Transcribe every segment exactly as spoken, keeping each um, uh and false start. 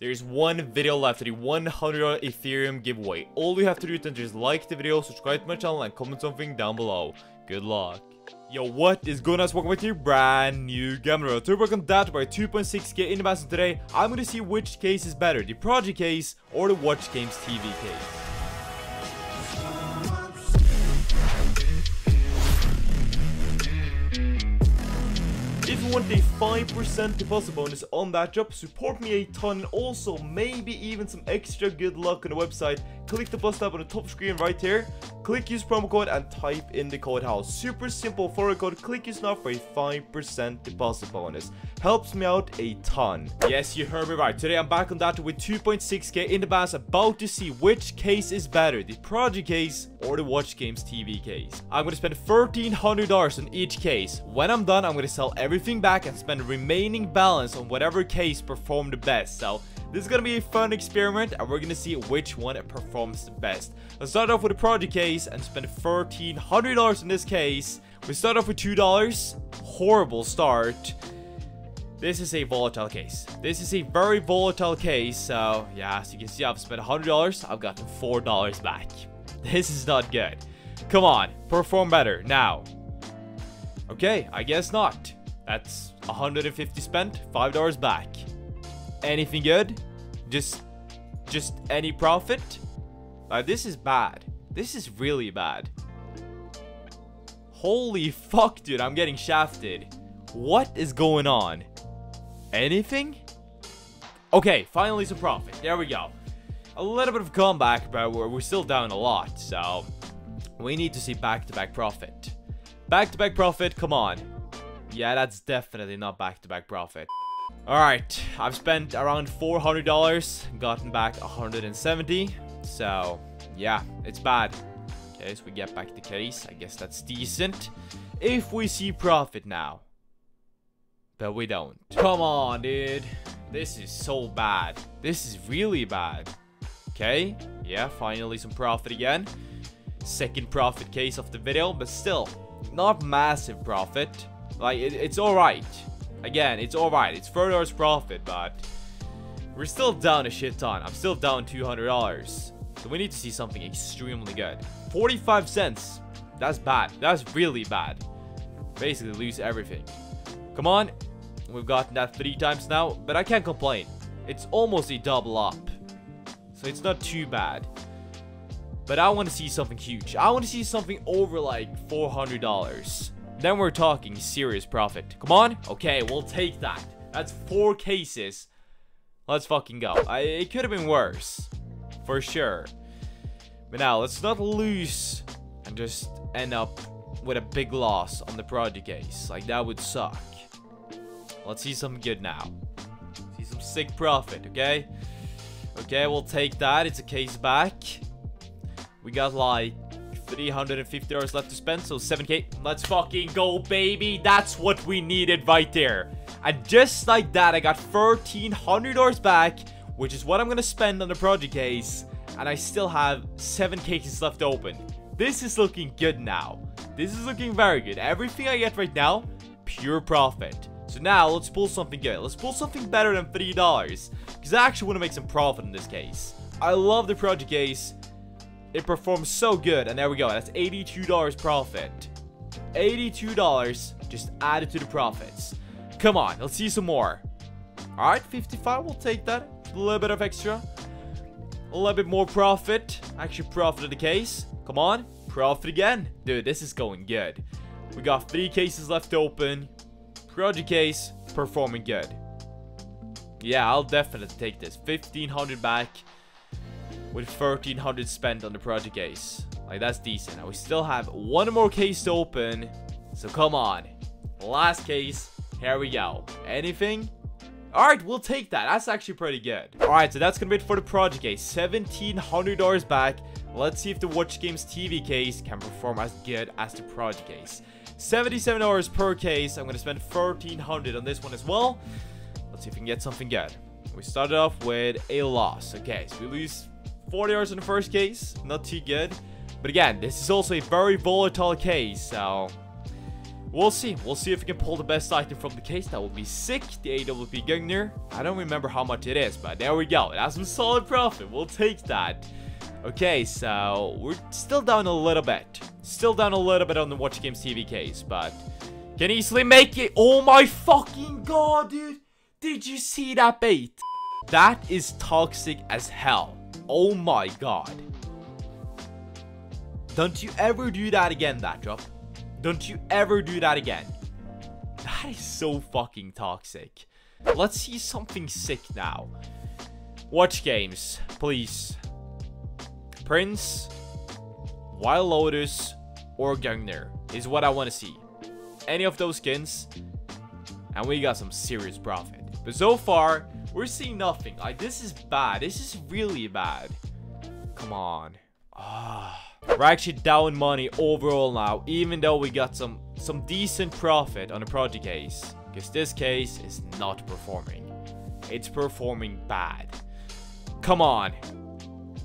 There's one video left to the one hundred Ethereum giveaway. All you have to do is just like the video, subscribe to my channel, and comment something down below. Good luck. Yo, what is going on? Welcome back to your brand new Gammon World. Today we're going to DatDrop two point six K in the basket. Today, I'm going to see which case is better, the Project case or the Watch Games T V case. If you want a five percent deposit bonus on that job, support me a ton, also maybe even some extra good luck on the website, click the plus tab on the top screen right here, click use promo code and type in the code house. Super simple for a code, click use now for a five percent deposit bonus. Helps me out a ton. Yes, you heard me right. Today I'm back on that with two point six K in the bass, about to see which case is better, the Prodigy case or the Watch Games T V case. I'm going to spend thirteen hundred dollars on each case. When I'm done, I'm going to sell everything back and spend the remaining balance on whatever case performed the best. So this is gonna be a fun experiment and we're gonna see which one performs the best. Let's start off with the Project case and spend thirteen hundred dollars in this case. We start off with two dollars. Horrible start. This is a volatile case. This is a very volatile case. So yeah, as you can see, I've spent one hundred dollars. I've gotten four dollars back. This is not good. Come on, perform better now. Okay, I guess not. That's one hundred fifty spent, five dollars back. Anything good? Just, just any profit? Like, this is bad. This is really bad. Holy fuck, dude, I'm getting shafted. What is going on? Anything? Okay, finally some profit. There we go. A little bit of comeback, but we're, we're still down a lot. So we need to see back-to-back profit. Back-to-back profit, come on. Yeah, that's definitely not back-to-back profit. Alright, I've spent around four hundred dollars, gotten back one hundred seventy. So, yeah, it's bad. Okay, so we get back the case. I guess that's decent. If we see profit now. But we don't. Come on, dude. This is so bad. This is really bad. Okay, yeah, finally some profit again. Second profit case of the video, but still, not massive profit. Like, it, it's alright. Again, it's alright. It's four dollars profit, but we're still down a shit ton. I'm still down two hundred dollars. So we need to see something extremely good. forty-five cents. That's bad. That's really bad. Basically, lose everything. Come on. We've gotten that three times now, but I can't complain. It's almost a double up. So it's not too bad. But I want to see something huge. I want to see something over, like, four hundred dollars. Then we're talking serious profit. Come on. Okay, we'll take that. That's four cases. Let's fucking go. I, it could have been worse. For sure. But now, let's not lose and just end up with a big loss on the Prodigy case. Like, that would suck. Let's see something good now. See some sick profit, okay? Okay, we'll take that. It's a case back. We got, like, three hundred fifty dollars left to spend, so seven K. Let's fucking go, baby. That's what we needed right there. And just like that, I got thirteen hundred dollars back, which is what I'm gonna spend on the Project case. And I still have seven cases left open. This is looking good now. This is looking very good. Everything I get right now, pure profit. So now let's pull something good. Let's pull something better than three dollars, because I actually want to make some profit in this case. I love the Project case. It performs so good, and there we go. That's eighty-two dollars profit. eighty-two dollars just added to the profits. Come on, let's see some more. All right, fifty-five, we'll take that. A little bit of extra. A little bit more profit. Actually, profit of the case. Come on, profit again. Dude, this is going good. We got three cases left open. Project case, performing good. Yeah, I'll definitely take this. fifteen hundred back. With thirteen hundred spent on the Project case. Like, that's decent. And we still have one more case to open. So come on. Last case. Here we go. Anything? Alright, we'll take that. That's actually pretty good. Alright, so that's gonna be it for the Project case. seventeen hundred dollars back. Let's see if the Watch Games T V case can perform as good as the Project case. seventy-seven dollars per case. I'm gonna spend thirteen hundred dollars on this one as well. Let's see if we can get something good. We started off with a loss. Okay, so we lose forty dollars in the first case, not too good. But again, this is also a very volatile case, so We'll see. We'll see if we can pull the best item from the case. That would be sick. The A W P Gungnir. I don't remember how much it is, but there we go. That's some solid profit. We'll take that. Okay, so we're still down a little bit. Still down a little bit on the Watch Games T V case, but can easily make it. Oh my fucking god, dude. Did you see that bait? That is toxic as hell. Oh my god. Don't you ever do that again, DatDrop. Don't you ever do that again. That is so fucking toxic. Let's see something sick now. Watch games, please. Prince, Wild Lotus, or Gungnir is what I want to see. Any of those skins. And we got some serious profit. But so far, we're seeing nothing. Like, this is bad. This is really bad. Come on. Ah. We're actually down money overall now, even though we got some some decent profit on the Prodigy case, because this case is not performing. It's performing bad. Come on,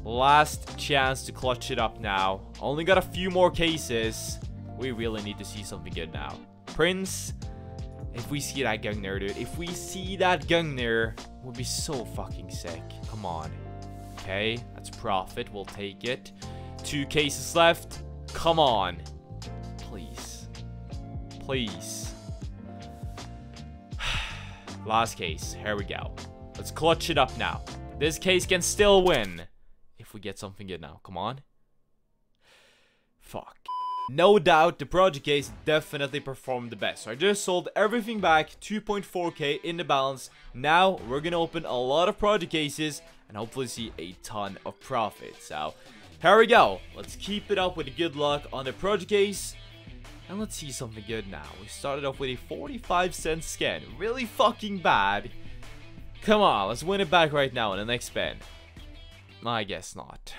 last chance to clutch it up now. Only got a few more cases. We really need to see something good now. Prince, if we see that Gungnir, dude, if we see that Gungnir, we'll be so fucking sick. Come on. Okay, that's profit. We'll take it. Two cases left. Come on. Please. Please. Last case. Here we go. Let's clutch it up now. This case can still win. If we get something good now. Come on. Fuck. No doubt the Project case definitely performed the best. So I just sold everything back. two point four K in the balance. Now we're going to open a lot of Project cases. And hopefully see a ton of profit. So here we go. Let's keep it up with good luck on the Project case. And let's see something good now. We started off with a forty-five cent scan. Really fucking bad. Come on, let's win it back right now in the next spin. I guess not.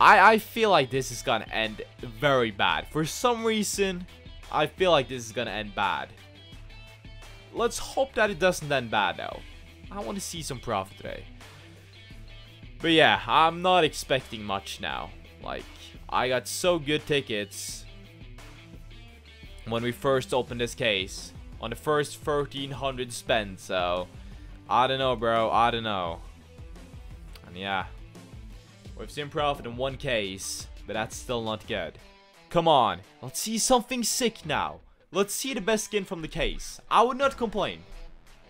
I, I feel like this is gonna end very bad. For some reason, I feel like this is gonna end bad. Let's hope that it doesn't end bad though. I want to see some profit today. But yeah, I'm not expecting much now. Like, I got so good tickets when we first opened this case on the first thirteen hundred spend. So, I don't know, bro. I don't know. And yeah, we've seen profit in one case, but that's still not good. Come on, let's see something sick now. Let's see the best skin from the case. I would not complain.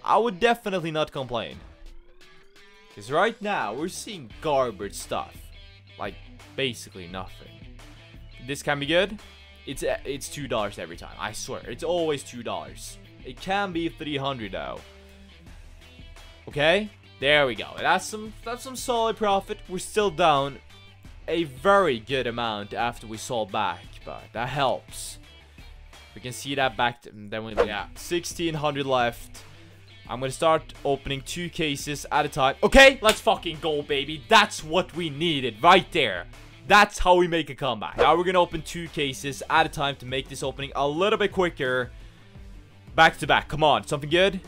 I would definitely not complain. Because right now, we're seeing garbage stuff. Like, basically nothing. This can be good. It's it's two dollars every time. I swear. It's always two dollars. It can be three hundred dollars though. Okay. There we go. That's some, that's some solid profit. We're still down a very good amount after we sold back. But that helps. We can see that back. To, then we yeah, sixteen hundred left. I'm gonna start opening two cases at a time. Okay, let's fucking go, baby. That's what we needed right there. That's how we make a comeback. Now we're gonna open two cases at a time to make this opening a little bit quicker. Back to back. Come on, something good?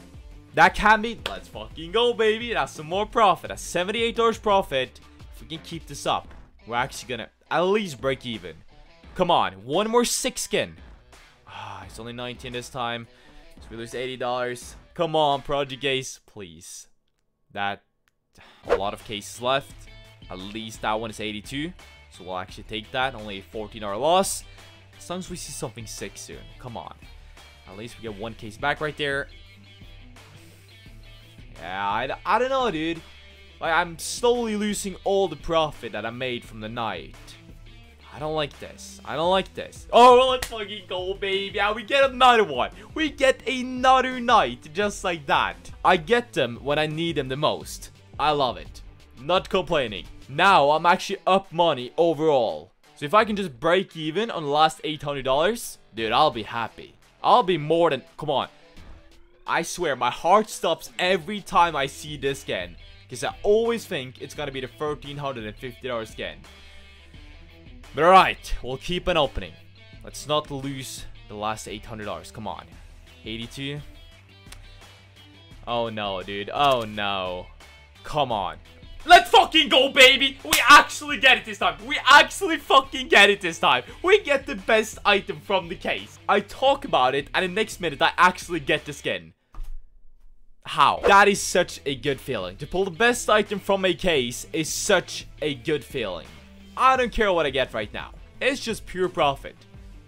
That can be. Let's fucking go, baby. That's some more profit. That's seventy-eight dollars profit. If we can keep this up, we're actually gonna at least break even. Come on, one more six skin. Ah, it's only nineteen this time. So we lose eighty dollars. Come on, Project case, please. That, a lot of cases left. At least that one is eighty-two. So we'll actually take that. Only a fourteen dollar loss. As long as we see something sick soon. Come on. At least we get one case back right there. Yeah, I, I don't know, dude. Like, I'm slowly losing all the profit that I made from the night. I don't like this. I don't like this. Oh, well, let's fucking go, baby. Yeah, we get another one. We get another night just like that. I get them when I need them the most. I love it. Not complaining. Now, I'm actually up money overall. So if I can just break even on the last eight hundred dollars, dude, I'll be happy. I'll be more than... Come on. I swear, my heart stops every time I see this skin. Because I always think it's going to be the thirteen hundred fifty dollar skin. But alright, we'll keep an opening. Let's not lose the last eight hundred dollars. Come on. eighty-two. Oh no, dude. Oh no. Come on. Let's fucking go, baby. We actually get it this time. We actually fucking get it this time. We get the best item from the case. I talk about it, and the next minute, I actually get the skin. How? That is such a good feeling. To pull the best item from a case is such a good feeling. I don't care what I get right now. It's just pure profit.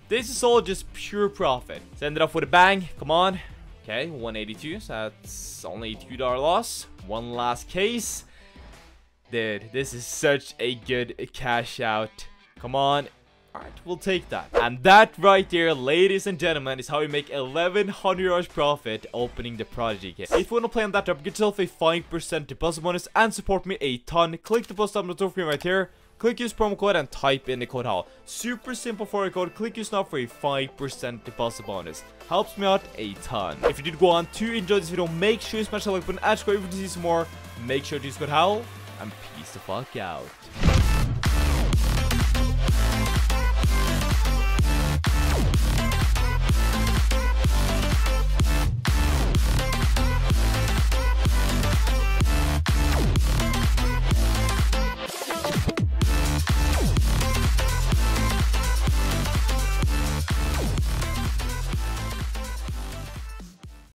This is all just pure profit. Let's end it off with a bang. Come on. Okay, one eighty-two. So that's only two dollars loss. One last case. Dude, this is such a good cash out. Come on. Alright, we'll take that. And that right there, ladies and gentlemen, is how we make eleven hundred dollars profit opening the Prodigy case. If you want to play on that drop, get yourself a five percent deposit bonus and support me a ton. Click the post up on the top screen right here. Click use promo code and type in the code HAL. Super simple for a code. Click use now for a five percent deposit bonus. Helps me out a ton. If you did go on to enjoy this video, make sure you smash the like button and subscribe if you want to see some more. Make sure to use code HAL and peace the fuck out.